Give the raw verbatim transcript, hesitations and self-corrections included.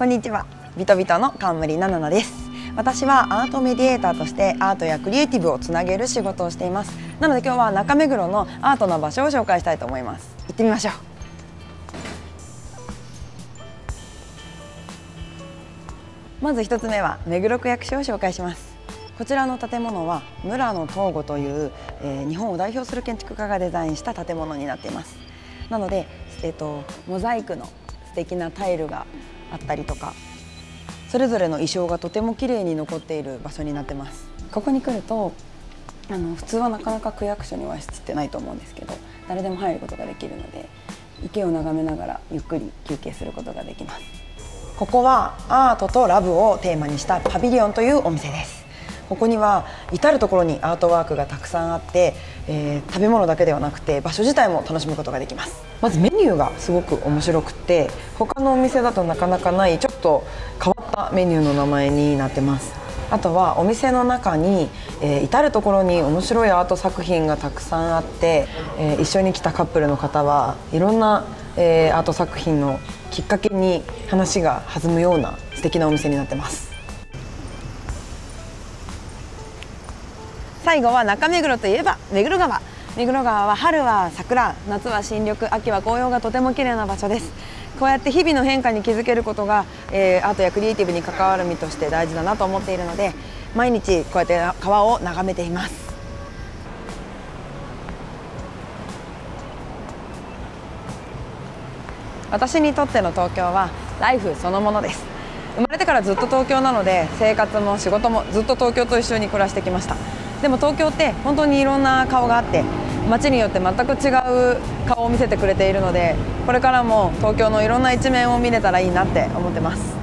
こんにちは、ビトビトの冠ななのです。私はアートメディエーターとしてアートやクリエイティブをつなげる仕事をしています。なので今日は中目黒のアートの場所を紹介したいと思います。行ってみましょう。まずひとつめは目黒区役所を紹介します。こちらの建物は村野東吾という、えー、日本を代表する建築家がデザインした建物になっています。なので、えーと、モザイクの素敵なタイルがあったりとか、それぞれの意匠がとても綺麗に残っている場所になってます。ここに来るとあの普通はなかなか区役所には施設ってないと思うんですけど、誰でも入ることができるので、池を眺めながらゆっくり休憩することができます。ここはアートとラブをテーマにしたパビリオンというお店です。ここには至る所にアートワークがたくさんあって、えー、食べ物だけではなくて場所自体も楽しむことができます。まずメニューがすごく面白くて、他のお店だとなかなかないちょっと変わったメニューの名前になってます。あとはお店の中に、えー、至る所に面白いアート作品がたくさんあって、えー、一緒に来たカップルの方はいろんな、えー、アート作品のきっかけに話が弾むような素敵なお店になってます。最後は中目黒といえば目黒川。目黒川は春は桜、夏は新緑、秋は紅葉がとても綺麗な場所です。こうやって日々の変化に気づけることが、えー、アートやクリエイティブに関わる身として大事だなと思っているので、毎日こうやって川を眺めています。私にとっての東京はライフそのものです。生まれてからずっと東京なので、生活も仕事もずっと東京と一緒に暮らしてきました。でも東京って本当にいろんな顔があって、街によって全く違う顔を見せてくれているので、これからも東京のいろんな一面を見れたらいいなって思ってます。